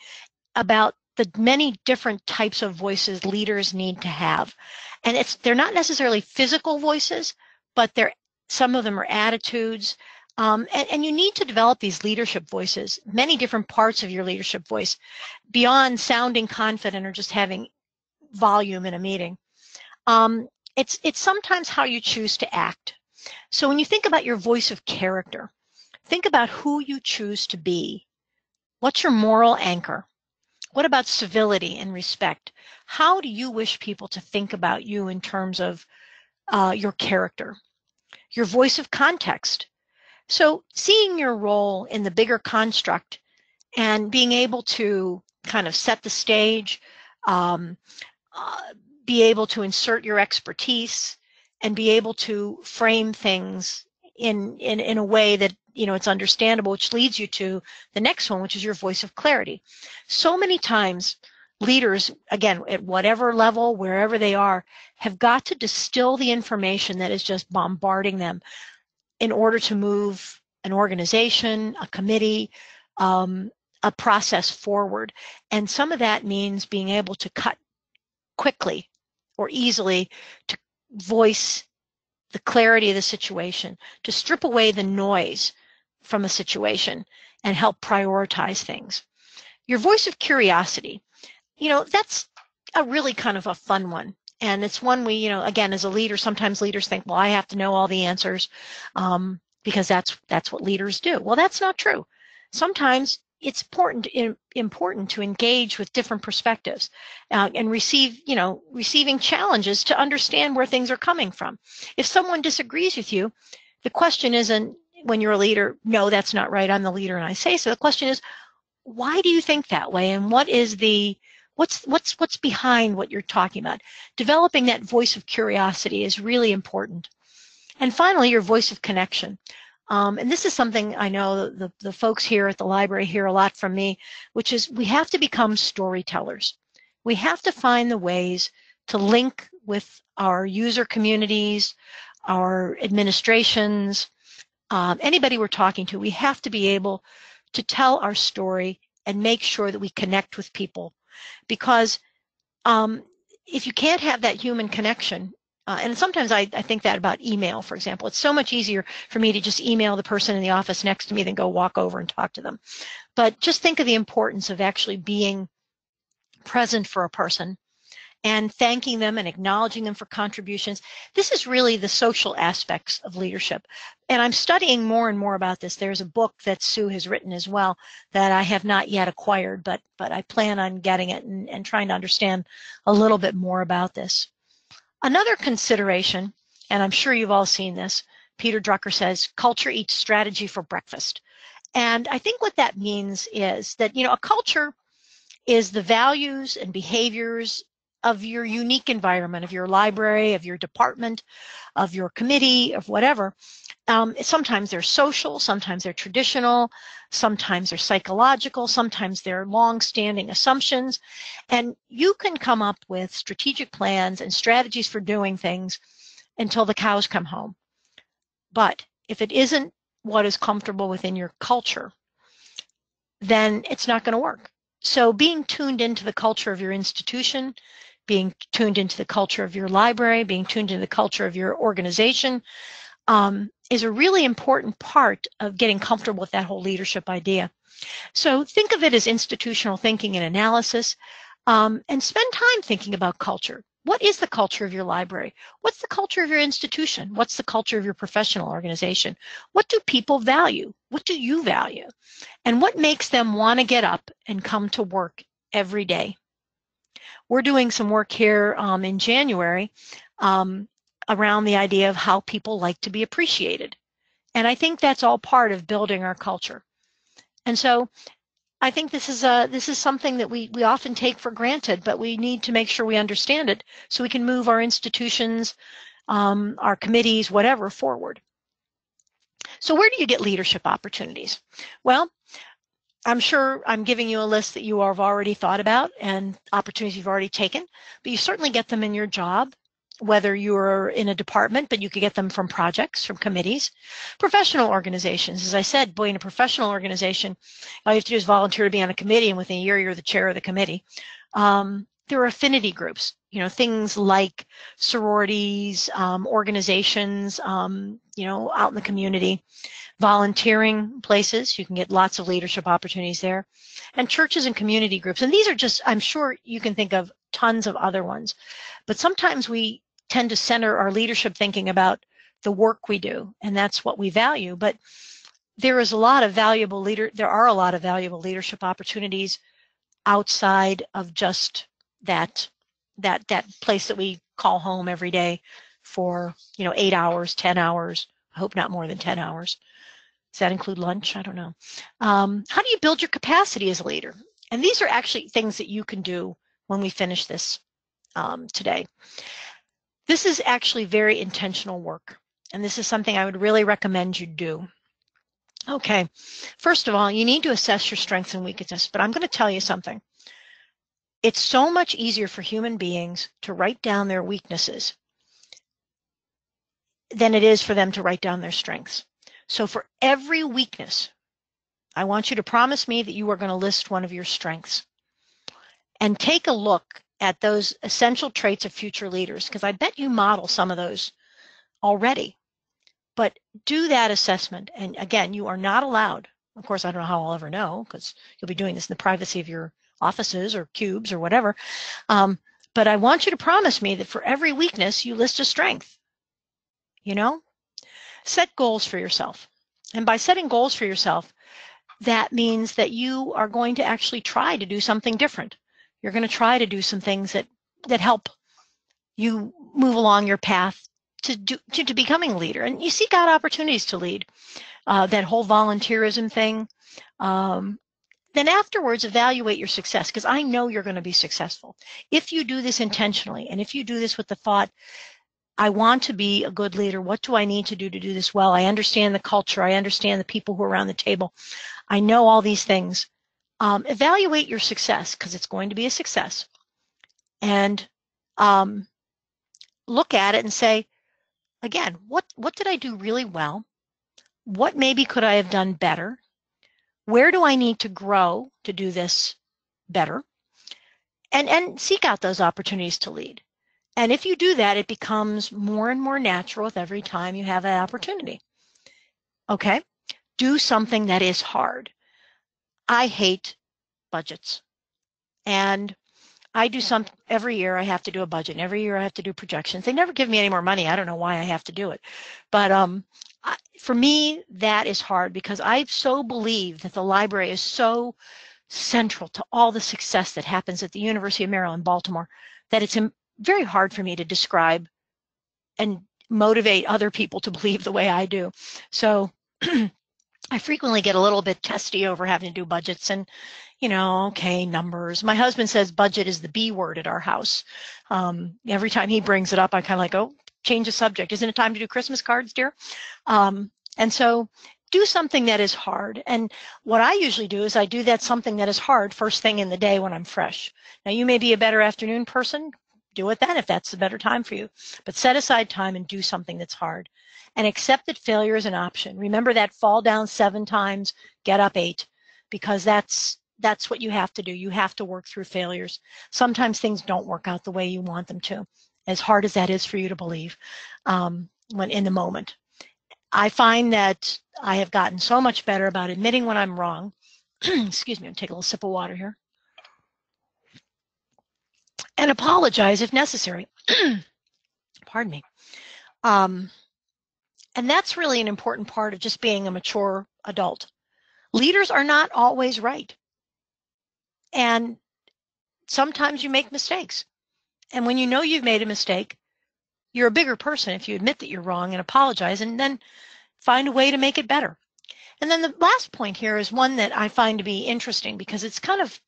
about the many different types of voices leaders need to have. And they're not necessarily physical voices, but some of them are attitudes. And you need to develop these leadership voices, many different parts of your leadership voice, beyond sounding confident or just having volume in a meeting. It's sometimes how you choose to act. So when you think about your voice of character, think about who you choose to be. What's your moral anchor? What about civility and respect? How do you wish people to think about you in terms of your character? Your voice of context. So seeing your role in the bigger construct and being able to kind of set the stage, be able to insert your expertise, and be able to frame things in a way that, you know, it's understandable, which leads you to the next one, which is your voice of clarity. So many times leaders, again, at whatever level, wherever they are, have got to distill the information that is just bombarding them in order to move an organization, a committee, a process forward. And some of that means being able to cut quickly or easily to voice the clarity of the situation, to strip away the noise from a situation and help prioritize things. Your voice of curiosity, you know, that's a really kind of a fun one. And it's one we, you know, again, as a leader, sometimes leaders think, well, I have to know all the answers because that's what leaders do. Well, that's not true. Sometimes it's important to engage with different perspectives and receiving challenges to understand where things are coming from. If someone disagrees with you, the question isn't, when you're a leader, no, that's not right, I'm the leader and I say so. The question is, why do you think that way? And what is the what's behind what you're talking about? Developing that voice of curiosity is really important. And finally, your voice of connection. And this is something I know the folks here at the library hear a lot from me, which is we have to become storytellers. We have to find the ways to link with our user communities, our administrations, anybody we're talking to. We have to be able to tell our story and make sure that we connect with people. Because if you can't have that human connection, and sometimes I think that about email, for example. It's so much easier for me to just email the person in the office next to me than go walk over and talk to them. But just think of the importance of actually being present for a person and thanking them and acknowledging them for contributions. This is really the social aspects of leadership. And I'm studying more and more about this. There's a book that Sue has written as well that I have not yet acquired, but I plan on getting it and trying to understand a little bit more about this. Another consideration, and I'm sure you've all seen this, Peter Drucker says, culture eats strategy for breakfast. And I think what that means is that, you know, a culture is the values and behaviors of your unique environment, of your library, of your department, of your committee, of whatever. Sometimes they're social, sometimes they're traditional, sometimes they're psychological, sometimes they're long-standing assumptions. And you can come up with strategic plans and strategies for doing things until the cows come home. But if it isn't what is comfortable within your culture, then it's not going to work. So being tuned into the culture of your institution, being tuned into the culture of your library, being tuned into the culture of your organization is a really important part of getting comfortable with that whole leadership idea. So think of it as institutional thinking and analysis, and spend time thinking about culture. What is the culture of your library? What's the culture of your institution? What's the culture of your professional organization? What do people value? What do you value? And what makes them want to get up and come to work every day? We're doing some work here in January around the idea of how people like to be appreciated. And I think that's all part of building our culture. And so I think this is something that we often take for granted, but we need to make sure we understand it so we can move our institutions, our committees, whatever, forward. So where do you get leadership opportunities? Well, I'm sure I'm giving you a list that you have already thought about and opportunities you've already taken, but you certainly get them in your job, whether you're in a department, but you could get them from projects, from committees. Professional organizations, as I said, boy, in a professional organization, all you have to do is volunteer to be on a committee, and within a year, you're the chair of the committee. There are affinity groups, you know, things like sororities, organizations, you know, out in the community, volunteering places. You can get lots of leadership opportunities there, and churches and community groups. And these are just, I'm sure you can think of tons of other ones, but sometimes we tend to center our leadership thinking about the work we do, and that's what we value. But there are a lot of valuable leadership opportunities outside of just that place that we call home every day for, you know, 8 hours, 10 hours. I hope not more than 10 hours. Does that include lunch? I don't know. How do you build your capacity as a leader? And these are actually things that you can do when we finish this today. This is actually very intentional work, and this is something I would really recommend you do. Okay, first of all, you need to assess your strengths and weaknesses, but I'm going to tell you something. It's so much easier for human beings to write down their weaknesses than it is for them to write down their strengths. So for every weakness, I want you to promise me that you are going to list one of your strengths and take a look at those essential traits of future leaders, because I bet you model some of those already. But do that assessment. And again, you are not allowed. Of course, I don't know how I'll ever know, because you'll be doing this in the privacy of your offices or cubes or whatever. But I want you to promise me that for every weakness, you list a strength. You know? Set goals for yourself. And by setting goals for yourself, that means that you are going to actually try to do something different. You're going to try to do some things that help you move along your path to becoming a leader. And you seek out opportunities to lead, that whole volunteerism thing. Then afterwards, evaluate your success, because I know you're going to be successful. If you do this intentionally, and if you do this with the thought, I want to be a good leader, what do I need to do this well? I understand the culture. I understand the people who are around the table. I know all these things. Evaluate your success, because it's going to be a success. And look at it and say, again, what did I do really well? What maybe could I have done better? Where do I need to grow to do this better? And seek out those opportunities to lead. And if you do that, it becomes more and more natural with every time you have that opportunity. Okay? Do something that is hard. I hate budgets. And I do some every year. I have to do a budget. And every year I have to do projections. They never give me any more money. I don't know why I have to do it. But for me, that is hard, because I so believe that the library is so central to all the success that happens at the University of Maryland, Baltimore, that it's very hard for me to describe and motivate other people to believe the way I do. So I frequently get a little bit testy over having to do budgets and, you know, okay, numbers. My husband says budget is the B word at our house. Every time he brings it up, I kind of like, oh, change the subject. Isn't it time to do Christmas cards, dear? And so do something that is hard. And what I usually do is I do that something that is hard first thing in the day when I'm fresh. Now, you may be a better afternoon person. Do it then if that's the better time for you. But set aside time and do something that's hard. And accept that failure is an option. Remember that fall down 7 times, get up 8, because that's that's what you have to do. You have to work through failures. Sometimes things don't work out the way you want them to, as hard as that is for you to believe when in the moment. I find that I have gotten so much better about admitting when I'm wrong. Excuse me, I'm taking a little sip of water here. And apologize if necessary. Pardon me. And that's really an important part of just being a mature adult. Leaders are not always right. And sometimes you make mistakes. And when you know you've made a mistake, you're a bigger person if you admit that you're wrong and apologize and then find a way to make it better. And then the last point here is one that I find to be interesting because it's kind of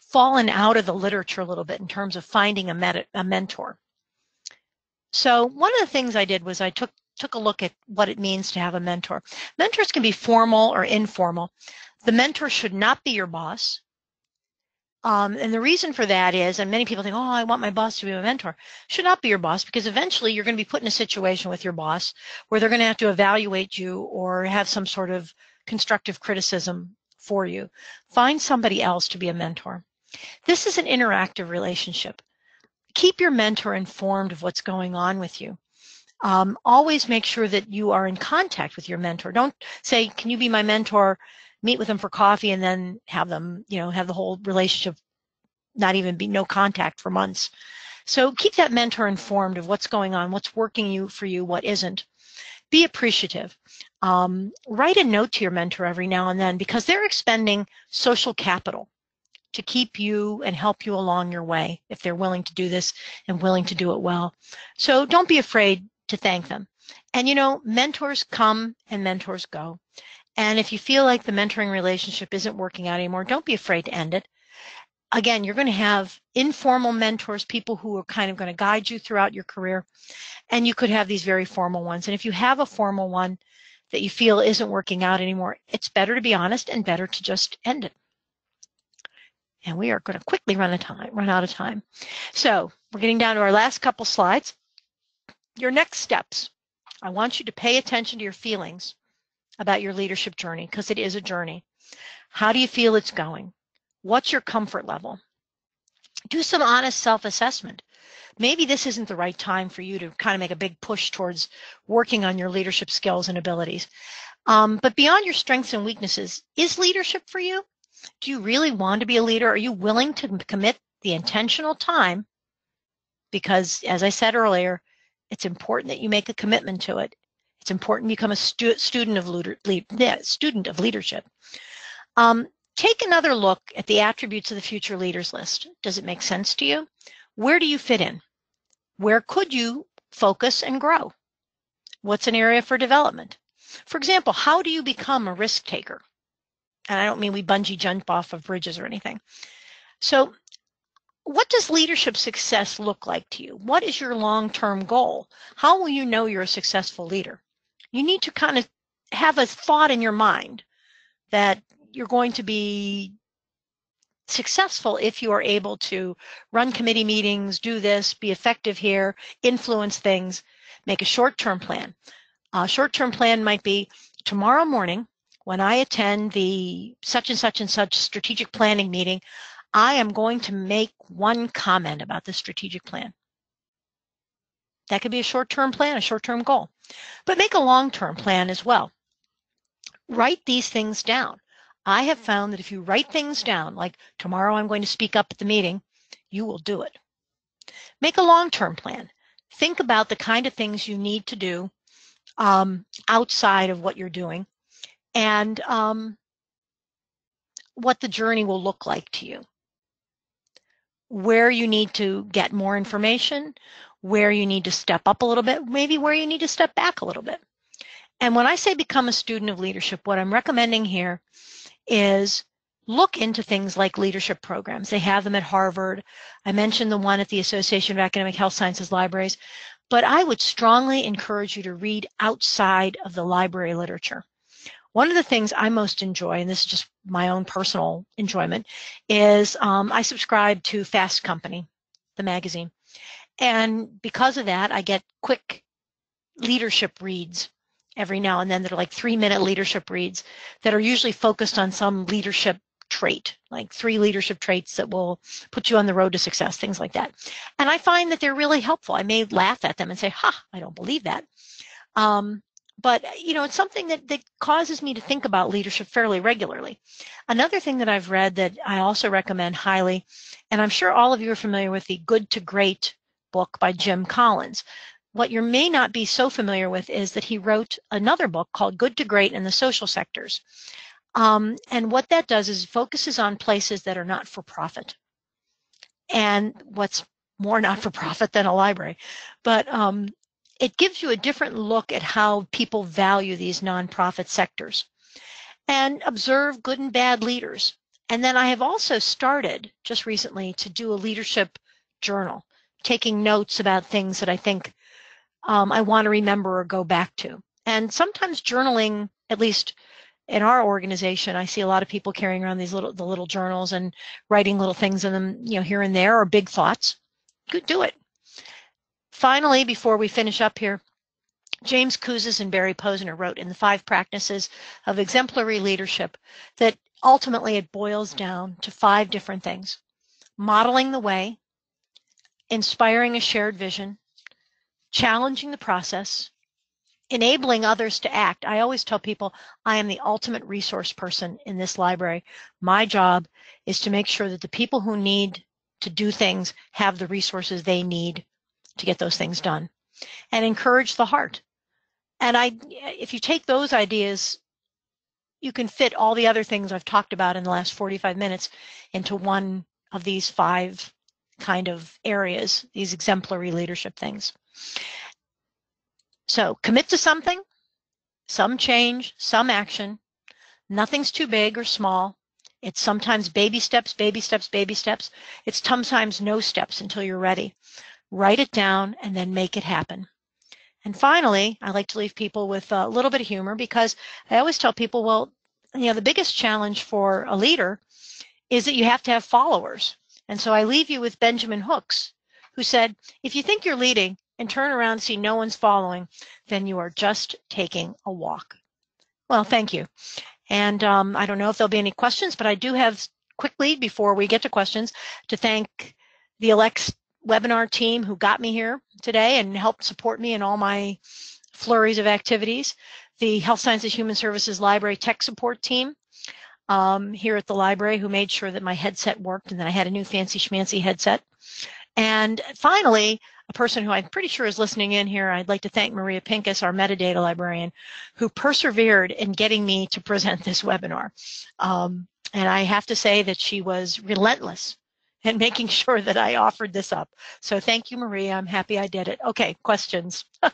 fallen out of the literature a little bit in terms of finding a mentor. So one of the things I did was I took a look at what it means to have a mentor. Mentors can be formal or informal. The mentor should not be your boss. And the reason for that is, and many people think, oh, I want my boss to be my mentor. Should not be your boss, because eventually you're going to be put in a situation with your boss where they're going to have to evaluate you or have some sort of constructive criticism for you. Find somebody else to be a mentor. This is an interactive relationship. Keep your mentor informed of what's going on with you. Always make sure that you are in contact with your mentor. Don't say, can you be my mentor? Meet with them for coffee and then have them, you know, have the whole relationship not even be no contact for months. So keep that mentor informed of what's going on, what's working for you, what isn't. Be appreciative. Write a note to your mentor every now and then because they're expending social capital to keep you and help you along your way if they're willing to do this and willing to do it well. So don't be afraid to thank them. And you know, mentors come and mentors go. And if you feel like the mentoring relationship isn't working out anymore, don't be afraid to end it. Again, you're going to have informal mentors, people who are kind of going to guide you throughout your career. And you could have these very formal ones. And if you have a formal one that you feel isn't working out anymore, it's better to be honest and better to just end it. And we are going to quickly run out of time. So we're getting down to our last couple slides. Your next steps. I want you to pay attention to your feelings about your leadership journey, because it is a journey. How do you feel it's going? What's your comfort level? Do some honest self-assessment. Maybe this isn't the right time for you to kind of make a big push towards working on your leadership skills and abilities. But beyond your strengths and weaknesses, is leadership for you? Do you really want to be a leader? Are you willing to commit the intentional time? Because, as I said earlier, it's important that you make a commitment to it. It's important you become a student of leadership. Take another look at the attributes of the future leaders list. Does it make sense to you? Where do you fit in? Where could you focus and grow? What's an area for development? For example, how do you become a risk taker? And I don't mean we bungee jump off of bridges or anything. So what does leadership success look like to you? What is your long-term goal? How will you know you're a successful leader? You need to kind of have a thought in your mind that you're going to be successful if you are able to run committee meetings, do this, be effective here, influence things, make a short-term plan. A short-term plan might be tomorrow morning when I attend the such and such and such strategic planning meeting, I am going to make one comment about the strategic plan. That could be a short-term plan, a short-term goal, but make a long-term plan as well. Write these things down. I have found that if you write things down, like tomorrow I'm going to speak up at the meeting, you will do it. Make a long-term plan. Think about the kind of things you need to do outside of what you're doing and what the journey will look like to you. Where you need to get more information, where you need to step up a little bit, maybe where you need to step back a little bit. And when I say become a student of leadership, what I'm recommending here is look into things like leadership programs. They have them at Harvard. I mentioned the one at the Association of Academic Health Sciences Libraries, but I would strongly encourage you to read outside of the library literature. One of the things I most enjoy, and this is just my own personal enjoyment, is I subscribe to Fast Company, the magazine. And because of that, I get quick leadership reads every now and then that are like 3-minute leadership reads that are usually focused on some leadership trait, like 3 leadership traits that will put you on the road to success, things like that. And I find that they're really helpful. I may laugh at them and say, ha, I don't believe that. But, you know, it's something that causes me to think about leadership fairly regularly. Another thing that I've read that I also recommend highly, and I'm sure all of you are familiar with the Good to Great book by Jim Collins. What you may not be so familiar with is that he wrote another book called Good to Great in the Social Sectors. And what that does is it focuses on places that are not for profit. And what's more not for profit than a library. But it gives you a different look at how people value these nonprofit sectors and observe good and bad leaders. And then I have also started just recently to do a leadership journal, taking notes about things that I think I want to remember or go back to. And sometimes journaling, at least in our organization, I see a lot of people carrying around these little journals and writing little things in them, you know, here and there, or big thoughts. Good, do it. Finally, before we finish up here, James Kouzes and Barry Posner wrote in The 5 Practices of Exemplary Leadership that ultimately it boils down to 5 different things: modeling the way, inspiring a shared vision, challenging the process, enabling others to act. I always tell people I am the ultimate resource person in this library. My job is to make sure that the people who need to do things have the resources they need to get those things done, and encourage the heart. And if you take those ideas, you can fit all the other things I've talked about in the last 45 minutes into one of these 5 kind of areas, these exemplary leadership things. So commit to something, some change, some action. Nothing's too big or small. It's sometimes baby steps, baby steps, baby steps. It's sometimes no steps until you're ready. Write it down and then make it happen. And finally, I like to leave people with a little bit of humor, because I always tell people, well, you know, the biggest challenge for a leader is that you have to have followers. And so I leave you with Benjamin Hooks, who said, if you think you're leading and turn around and see no one's following, then you are just taking a walk. Well, thank you. And I don't know if there'll be any questions, but I do have quickly, before we get to questions, to thank the ALCTS webinar team who got me here today and helped support me in all my flurries of activities, the Health Sciences Human Services Library tech support team here at the library, who made sure that my headset worked and that I had a new fancy schmancy headset. And finally, a person who I'm pretty sure is listening in here, I'd like to thank Maria Pincus, our metadata librarian, who persevered in getting me to present this webinar. And I have to say that she was relentless in making sure that I offered this up. So thank you, Maria. I'm happy I did it. Okay, questions? All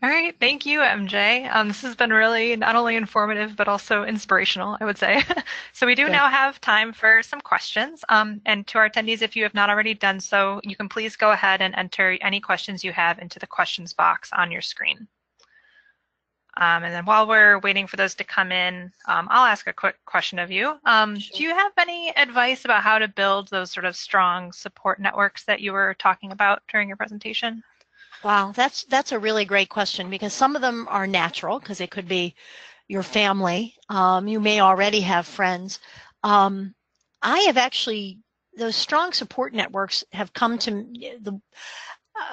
right, thank you, MJ. This has been really not only informative, but also inspirational, I would say. So we do now have time for some questions. And to our attendees, if you have not already done so, you can please go ahead and enter any questions you have into the questions box on your screen. And then while we're waiting for those to come in, I'll ask a quick question of you. Sure. Do you have any advice about how to build those sort of strong support networks that you were talking about during your presentation? Wow, that's a really great question, because some of them are natural, because it could be your family. You may already have friends. I have actually, those strong support networks have come to the,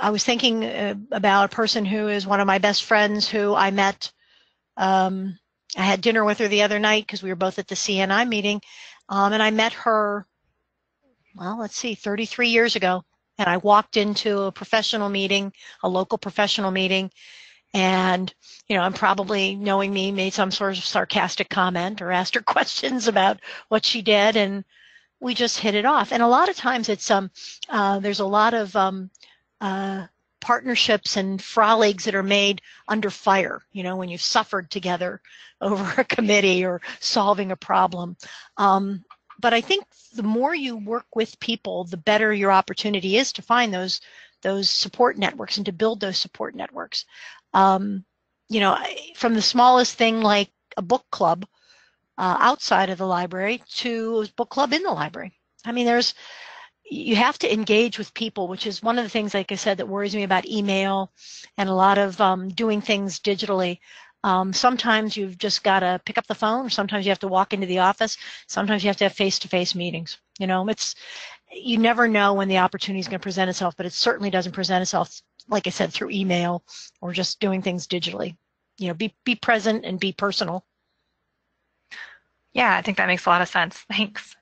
I was thinking about a person who is one of my best friends who I met. I had dinner with her the other night because we were both at the CNI meeting. And I met her, well, let's see, 33 years ago. And I walked into a professional meeting, a local professional meeting, and, you know, I'm probably, knowing me, made some sort of sarcastic comment or asked her questions about what she did, and we just hit it off. And a lot of times it's, there's a lot of partnerships and frolics that are made under fire, you know, when you've suffered together over a committee or solving a problem. But I think the more you work with people, the better your opportunity is to find those support networks and to build those support networks. You know, from the smallest thing like a book club outside of the library to a book club in the library. I mean, you have to engage with people, which is one of the things, like I said, that worries me about email and a lot of doing things digitally. Sometimes you've just got to pick up the phone. Sometimes you have to walk into the office. Sometimes you have to have face-to-face meetings. You know, you never know when the opportunity is going to present itself, but it certainly doesn't present itself, like I said, through email or just doing things digitally. You know, be present and be personal. Yeah, I think that makes a lot of sense. Thanks.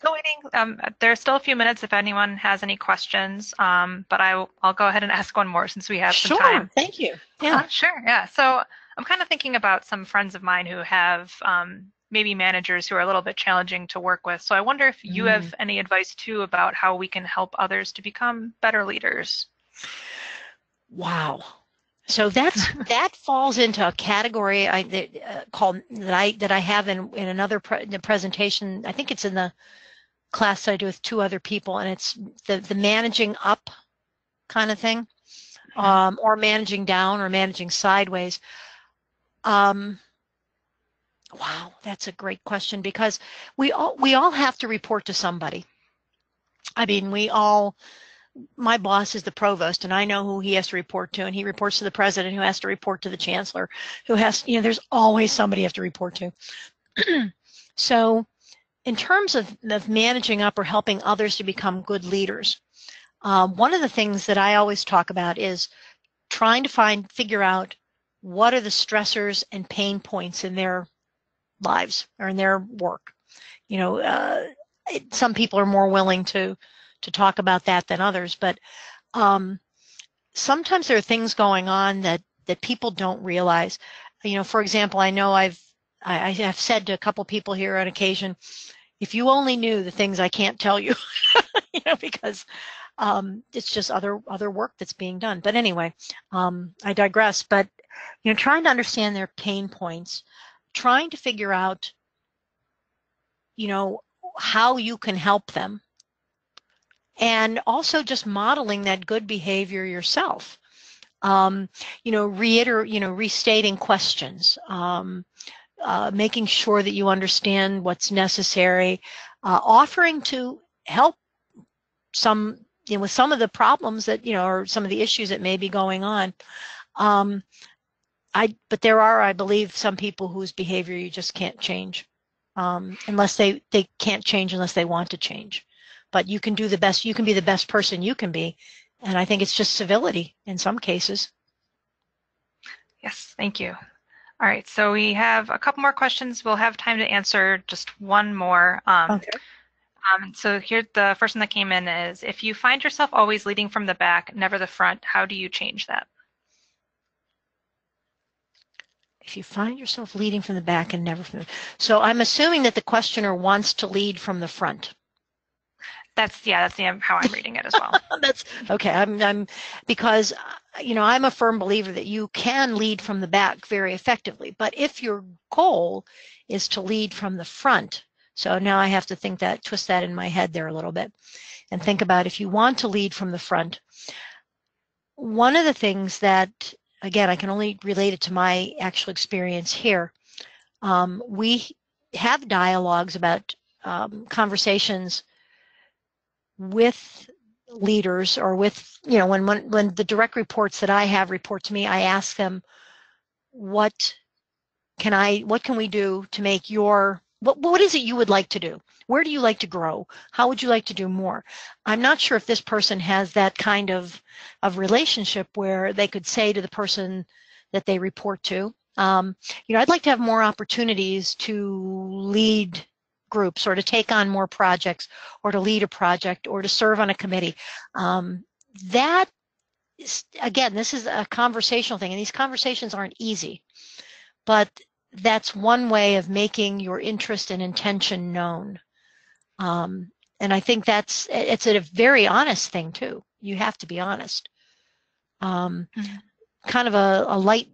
So I think there's still a few minutes if anyone has any questions, but I'll go ahead and ask one more since we have some time. Sure, thank you. Yeah, sure. Yeah, so I'm kind of thinking about some friends of mine who have maybe managers who are a little bit challenging to work with. So I wonder if you have any advice too about how we can help others to become better leaders. Wow. So that falls into a category that I have in another presentation. I think it's in the class that I do with two other people, and it's the managing up kind of thing, or managing down or managing sideways. Wow, that's a great question, because we all have to report to somebody. I mean, we all. My boss is the provost, and I know who he has to report to, and he reports to the president, who has to report to the chancellor, who has, you know, there's always somebody you have to report to. So in terms of managing up or helping others to become good leaders, one of the things that I always talk about is trying to figure out what are the stressors and pain points in their lives or in their work. You know, some people are more willing to talk about that than others, but sometimes there are things going on that people don't realize. You know, for example, I know I have said to a couple people here on occasion, if you only knew the things I can't tell you, you know, because it's just other work that's being done. But anyway, I digress. But you know, trying to understand their pain points, trying to figure out, you know, how you can help them. And also just modeling that good behavior yourself. You know, restating questions, making sure that you understand what's necessary, offering to help with some of the problems that, you know, or some of the issues that may be going on. But there are, I believe, some people whose behavior you just can't change, unless they can't change unless they want to change. But you can do the best, you can be the best person you can be. And I think it's just civility in some cases. Yes, thank you. All right, so we have a couple more questions. We'll have time to answer just one more. Okay. So here, the first one that came in is, if you find yourself always leading from the back, never the front, how do you change that? If you find yourself leading from the back and never from the... So I'm assuming that the questioner wants to lead from the front. That's how I'm reading it as well. That's okay. I'm because, you know, I'm a firm believer that you can lead from the back very effectively. But if your goal is to lead from the front, so now I have to twist that in my head there a little bit, and think about if you want to lead from the front. One of the things that, again, I can only relate it to my actual experience here. We have dialogues about conversations with leaders, or with, you know, when the direct reports that I have report to me, I ask them, what can we do to make what is it you would like to do? Where do you like to grow? How would you like to do more? I'm not sure if this person has that kind of relationship where they could say to the person that they report to, you know, I'd like to have more opportunities to lead groups, or to take on more projects, or to lead a project, or to serve on a committee. That is, again, this is a conversational thing, and these conversations aren't easy, but that's one way of making your interest and intention known. And I think it's a very honest thing too. You have to be honest. Kind of a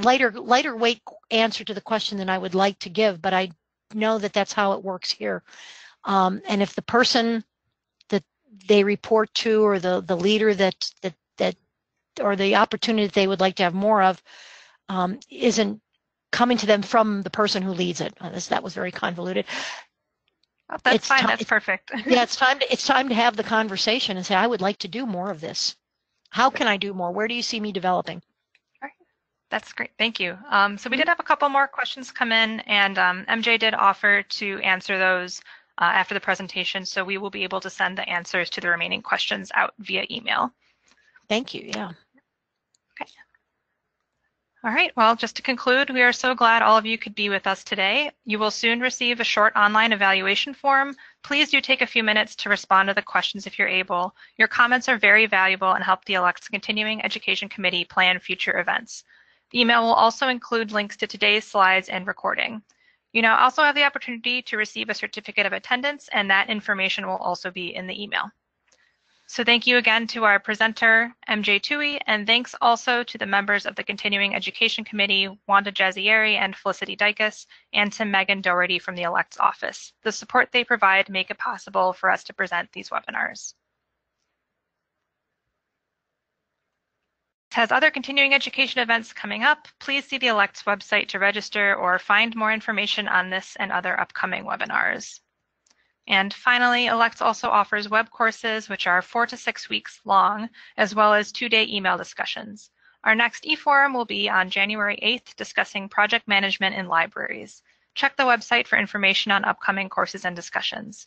lighter weight answer to the question than I would like to give, but I know that's how it works here. And if the person that they report to, or the leader that or the opportunity that they would like to have more of, isn't coming to them from the person who leads it. That was very convoluted. Oh, that's fine. That's perfect. Yeah, it's time to have the conversation and say, I would like to do more of this. How can I do more? Where do you see me developing? That's great. Thank you. So we did have a couple more questions come in, and MJ did offer to answer those after the presentation, so we will be able to send the answers to the remaining questions out via email. Thank you. Yeah. Okay. All right. Well, just to conclude, we are so glad all of you could be with us today. You will soon receive a short online evaluation form. Please do take a few minutes to respond to the questions if you're able. Your comments are very valuable and help the ALCTS Continuing Education Committee plan future events. The email will also include links to today's slides and recording. You now also have the opportunity to receive a certificate of attendance, and that information will also be in the email. So thank you again to our presenter, M.J. Tooey, and thanks also to the members of the Continuing Education Committee, Wanda Jazzieri and Felicity Dykus, and to Megan Doherty from the ALCTS office. The support they provide make it possible for us to present these webinars. Has other continuing education events coming up, please see the ALCTS website to register or find more information on this and other upcoming webinars. And finally, ALCTS also offers web courses, which are 4 to 6 weeks long, as well as 2-day email discussions. Our next e-forum will be on January 8th, discussing project management in libraries. Check the website for information on upcoming courses and discussions.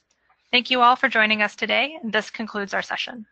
Thank you all for joining us today. This concludes our session.